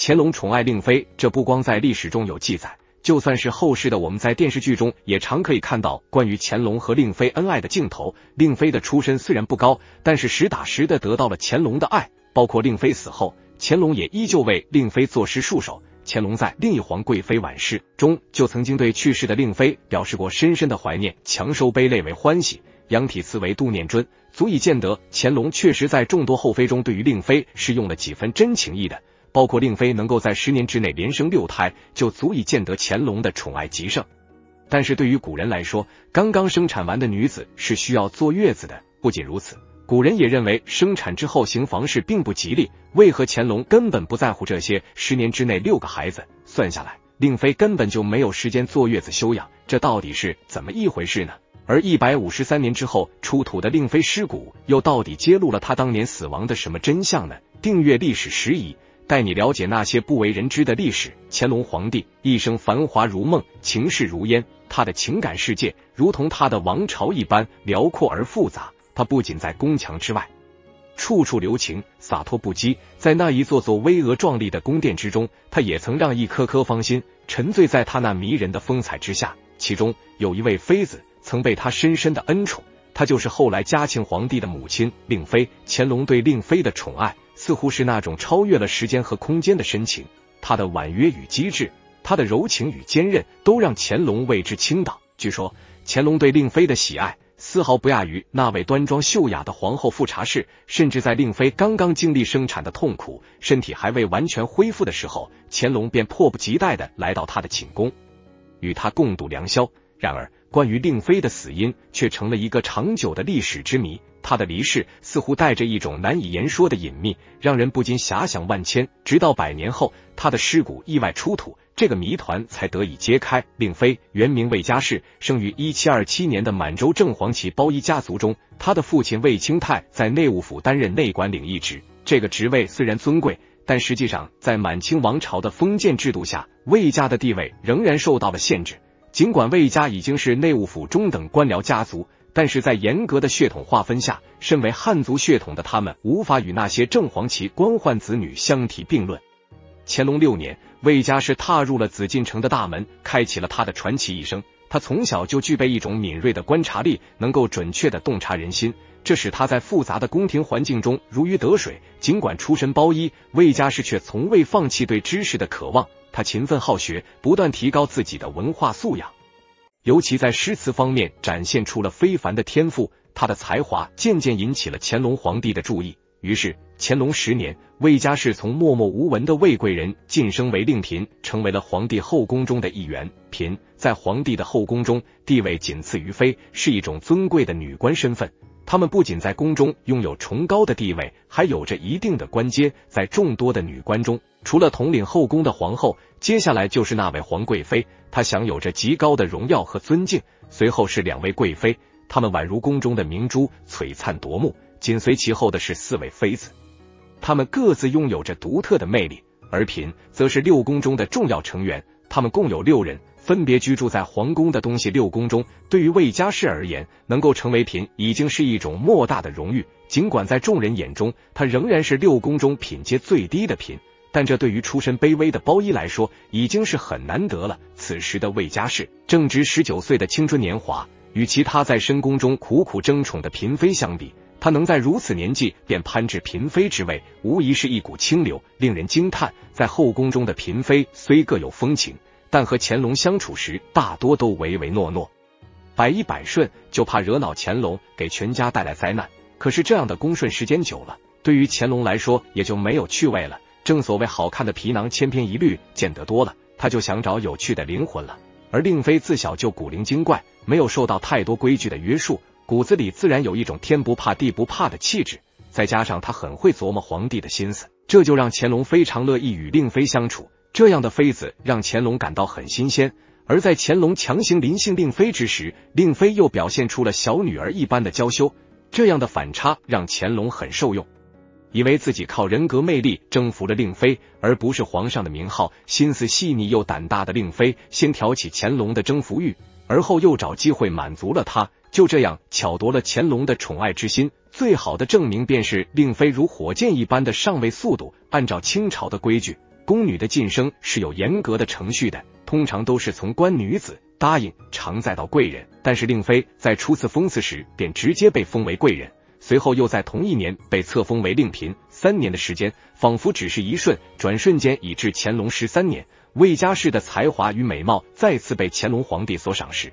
乾隆宠爱令妃，这不光在历史中有记载，就算是后世的我们在电视剧中也常可以看到关于乾隆和令妃恩爱的镜头。令妃的出身虽然不高，但是实打实的得到了乾隆的爱。包括令妃死后，乾隆也依旧为令妃作诗数首。乾隆在另一皇贵妃挽诗中就曾经对去世的令妃表示过深深的怀念，强收悲泪为欢喜，扬体词为度念尊，足以见得乾隆确实在众多后妃中对于令妃是用了几分真情意的。包括令妃能够在10年之内连生6胎，就足以见得乾隆的宠爱极盛。但是对于古人来说，刚刚生产完的女子是需要坐月子的。不仅如此，古人也认为生产之后行房事并不吉利，为何乾隆根本不在乎这些？10年之内6个孩子，算下来，令妃根本就没有时间坐月子休养，这到底是怎么一回事呢？而153年之后出土的令妃尸骨，又到底揭露了她当年死亡的什么真相呢？订阅历史拾遗，带你了解那些不为人知的历史。乾隆皇帝一生繁华如梦，情事如烟，他的情感世界如同他的王朝一般辽阔而复杂。他不仅在宫墙之外处处留情，洒脱不羁，在那一座座巍峨壮丽的宫殿之中，他也曾让一颗颗芳心沉醉在他那迷人的风采之下。其中有一位妃子曾被他深深的恩宠，她就是后来嘉庆皇帝的母亲令妃。乾隆对令妃的宠爱似乎是那种超越了时间和空间的深情，他的婉约与机智，他的柔情与坚韧，都让乾隆为之倾倒。据说乾隆对令妃的喜爱丝毫不亚于那位端庄秀雅的皇后富察氏，甚至在令妃刚刚经历生产的痛苦，身体还未完全恢复的时候，乾隆便迫不及待地来到她的寝宫，与她共度良宵。然而关于令妃的死因却成了一个长久的历史之谜，她的离世似乎带着一种难以言说的隐秘，让人不禁遐想万千。直到100年后，她的尸骨意外出土，这个谜团才得以揭开。令妃原名魏佳氏，生于1727年的满洲正黄旗包衣家族中，她的父亲魏清泰在内务府担任内管领一职，这个职位虽然尊贵，但实际上在满清王朝的封建制度下，魏家的地位仍然受到了限制。尽管魏家已经是内务府中等官僚家族，但是在严格的血统划分下，身为汉族血统的他们无法与那些正黄旗官宦子女相提并论。乾隆6年，魏家氏踏入了紫禁城的大门，开启了他的传奇一生。他从小就具备一种敏锐的观察力，能够准确地洞察人心，这使他在复杂的宫廷环境中如鱼得水。尽管出身包衣，魏家氏却从未放弃对知识的渴望，他勤奋好学，不断提高自己的文化素养，尤其在诗词方面展现出了非凡的天赋。他的才华渐渐引起了乾隆皇帝的注意，于是乾隆10年，魏佳氏从默默无闻的魏贵人晋升为令嫔，成为了皇帝后宫中的一员。嫔在皇帝的后宫中地位仅次于妃，是一种尊贵的女官身份。她们不仅在宫中拥有崇高的地位，还有着一定的官阶。在众多的女官中，除了统领后宫的皇后，接下来就是那位皇贵妃，她享有着极高的荣耀和尊敬。随后是2位贵妃，她们宛如宫中的明珠，璀璨夺目。紧随其后的是4位妃子，她们各自拥有着独特的魅力。而嫔则是六宫中的重要成员，她们共有6人，分别居住在皇宫的东西六宫中。对于魏佳氏而言，能够成为嫔已经是一种莫大的荣誉。尽管在众人眼中，她仍然是六宫中品阶最低的嫔，但这对于出身卑微的包衣来说，已经是很难得了。此时的魏佳氏正值19岁的青春年华，与其他在深宫中苦苦争宠的嫔妃相比，她能在如此年纪便攀至嫔妃之位，无疑是一股清流，令人惊叹。在后宫中的嫔妃虽各有风情，但和乾隆相处时大多都唯唯诺诺，百依百顺，就怕惹恼乾隆，给全家带来灾难。可是这样的恭顺时间久了，对于乾隆来说也就没有趣味了。正所谓好看的皮囊千篇一律，见得多了他就想找有趣的灵魂了。而令妃自小就古灵精怪，没有受到太多规矩的约束，骨子里自然有一种天不怕地不怕的气质，再加上她很会琢磨皇帝的心思，这就让乾隆非常乐意与令妃相处。这样的妃子让乾隆感到很新鲜，而在乾隆强行临幸令妃之时，令妃又表现出了小女儿一般的娇羞，这样的反差让乾隆很受用，以为自己靠人格魅力征服了令妃，而不是皇上的名号。心思细腻又胆大的令妃先挑起乾隆的征服欲，而后又找机会满足了他，就这样巧夺了乾隆的宠爱之心。最好的证明便是令妃如火箭一般的上位速度。按照清朝的规矩，宫女的晋升是有严格的程序的，通常都是从官女子、答应、常再到贵人。但是令妃在初次封赐时便直接被封为贵人，随后又在同一年被册封为令嫔。3年的时间仿佛只是一瞬，转瞬间已至乾隆13年。魏佳氏的才华与美貌再次被乾隆皇帝所赏识，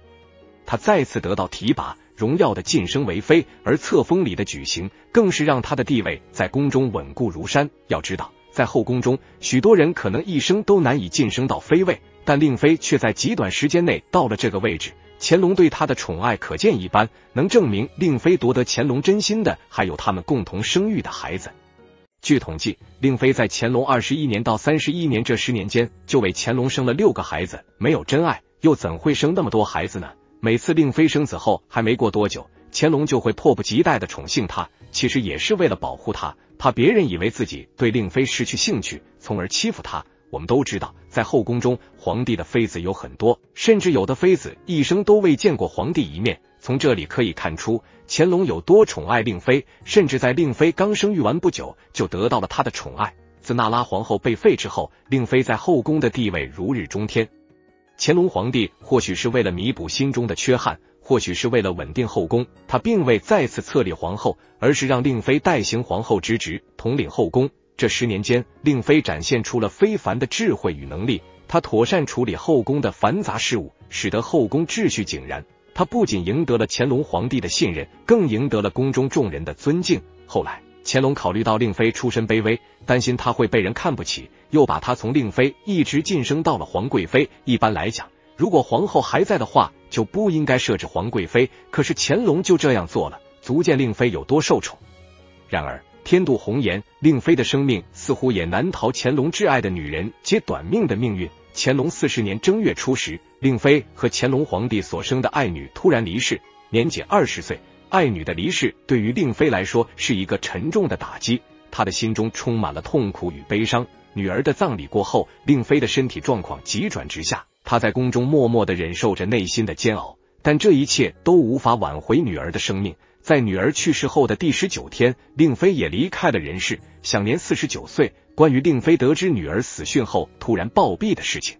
她再次得到提拔，荣耀的晋升为妃，而册封礼的举行更是让她的地位在宫中稳固如山。要知道，在后宫中，许多人可能一生都难以晋升到妃位，但令妃却在极短时间内到了这个位置。乾隆对她的宠爱可见一斑，能证明令妃夺得乾隆真心的，还有他们共同生育的孩子。据统计，令妃在乾隆21年到31年这10年间，就为乾隆生了6个孩子。没有真爱，又怎会生那么多孩子呢？每次令妃生子后，还没过多久，乾隆就会迫不及待的宠幸她，其实也是为了保护她，怕别人以为自己对令妃失去兴趣，从而欺负她。我们都知道，在后宫中，皇帝的妃子有很多，甚至有的妃子一生都未见过皇帝一面。从这里可以看出，乾隆有多宠爱令妃，甚至在令妃刚生育完不久，就得到了她的宠爱。自那拉皇后被废之后，令妃在后宫的地位如日中天。乾隆皇帝或许是为了弥补心中的缺憾，或许是为了稳定后宫，他并未再次册立皇后，而是让令妃代行皇后之职，统领后宫。这10年间，令妃展现出了非凡的智慧与能力，她妥善处理后宫的繁杂事务，使得后宫秩序井然。他不仅赢得了乾隆皇帝的信任，更赢得了宫中众人的尊敬。后来，乾隆考虑到令妃出身卑微，担心她会被人看不起，又把她从令妃一直晋升到了皇贵妃。一般来讲，如果皇后还在的话，就不应该设置皇贵妃，可是乾隆就这样做了，足见令妃有多受宠。然而，天妒红颜，令妃的生命似乎也难逃乾隆挚爱的女人皆短命的命运。乾隆40年正月初时，令妃和乾隆皇帝所生的爱女突然离世，年仅20岁。爱女的离世对于令妃来说是一个沉重的打击，她的心中充满了痛苦与悲伤。女儿的葬礼过后，令妃的身体状况急转直下，她在宫中默默地忍受着内心的煎熬，但这一切都无法挽回女儿的生命。在女儿去世后的第19天，令妃也离开了人世，享年49岁。关于令妃得知女儿死讯后突然暴毙的事情，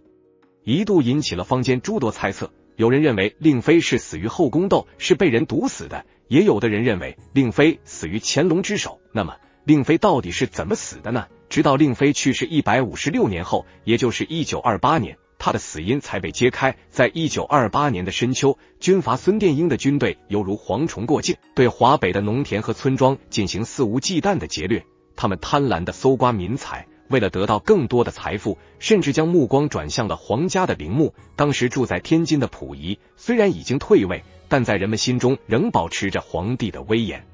一度引起了坊间诸多猜测。有人认为令妃是死于后宫斗，是被人毒死的，也有的人认为令妃死于乾隆之手。那么令妃到底是怎么死的呢？直到令妃去世156年后，也就是1928年，她的死因才被揭开。在1928年的深秋，军阀孙殿英的军队犹如蝗虫过境，对华北的农田和村庄进行肆无忌惮的劫掠。他们贪婪地搜刮民财，为了得到更多的财富，甚至将目光转向了皇家的陵墓。当时住在天津的溥仪虽然已经退位，但在人们心中仍保持着皇帝的威严。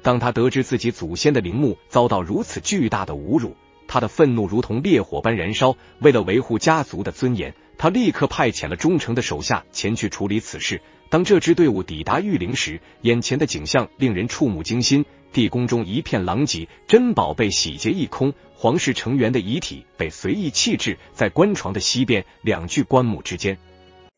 当他得知自己祖先的陵墓遭到如此巨大的侮辱，他的愤怒如同烈火般燃烧。为了维护家族的尊严，他立刻派遣了忠诚的手下前去处理此事。当这支队伍抵达玉陵时，眼前的景象令人触目惊心。地宫中一片狼藉，珍宝被洗劫一空，皇室成员的遗体被随意弃置在棺床的西边2具棺木之间。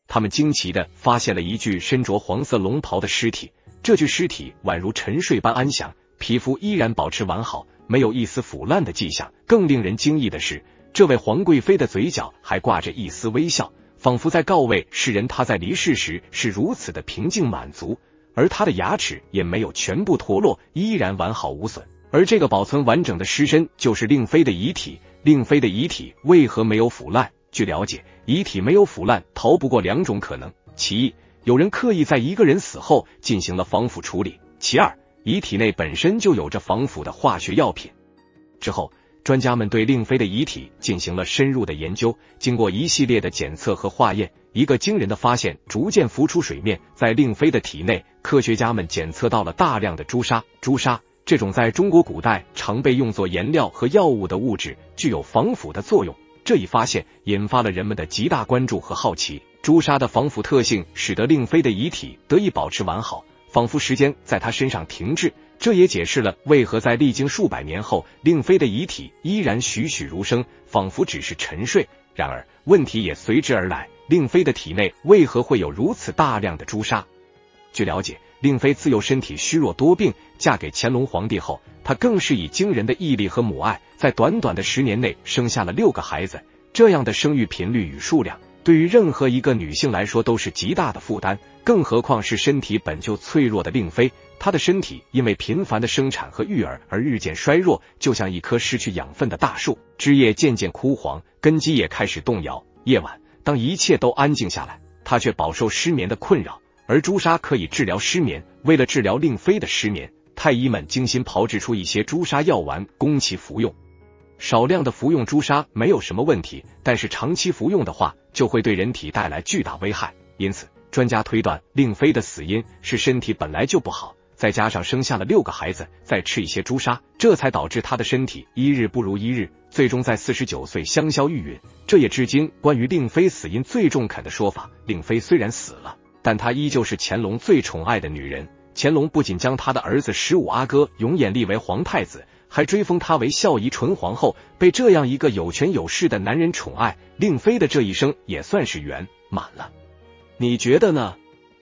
他们惊奇地发现了一具身着黄色龙袍的尸体，这具尸体宛如沉睡般安详，皮肤依然保持完好，没有一丝腐烂的迹象。更令人惊异的是，这位皇贵妃的嘴角还挂着一丝微笑，仿佛在告慰世人她在离世时是如此的平静满足。而她的牙齿也没有全部脱落，依然完好无损。而这个保存完整的尸身就是令妃的遗体。令妃的遗体为何没有腐烂？据了解，遗体没有腐烂逃不过2种可能：其一，有人刻意在一个人死后进行了防腐处理；其二，遗体内本身就有着防腐的化学药品。之后，专家们对令妃的遗体进行了深入的研究，经过一系列的检测和化验，一个惊人的发现逐渐浮出水面。在令妃的体内，科学家们检测到了大量的朱砂。朱砂这种在中国古代常被用作颜料和药物的物质，具有防腐的作用。这一发现引发了人们的极大关注和好奇。朱砂的防腐特性使得令妃的遗体得以保持完好，仿佛时间在她身上停滞。这也解释了为何在历经数百年后，令妃的遗体依然栩栩如生，仿佛只是沉睡。然而，问题也随之而来，令妃的体内为何会有如此大量的朱砂？据了解，令妃自幼身体虚弱多病，嫁给乾隆皇帝后，她更是以惊人的毅力和母爱，在短短的10年内生下了6个孩子。这样的生育频率与数量，对于任何一个女性来说都是极大的负担，更何况是身体本就脆弱的令妃。她的身体因为频繁的生产和育儿而日渐衰弱，就像一棵失去养分的大树，枝叶渐渐枯黄，根基也开始动摇。夜晚，当一切都安静下来，她却饱受失眠的困扰，而朱砂可以治疗失眠。为了治疗令妃的失眠，太医们精心炮制出一些朱砂药丸供其服用。少量的服用朱砂没有什么问题，但是长期服用的话，就会对人体带来巨大危害。因此，专家推断令妃的死因是身体本来就不好，再加上生下了6个孩子，再吃一些朱砂，这才导致她的身体一日不如一日，最终在49岁香消玉殒。这也至今关于令妃死因最中肯的说法。令妃虽然死了，但她依旧是乾隆最宠爱的女人。乾隆不仅将他的儿子15阿哥永琰立为皇太子，还追封她为孝仪纯皇后。被这样一个有权有势的男人宠爱，令妃的这一生也算是圆满了。你觉得呢？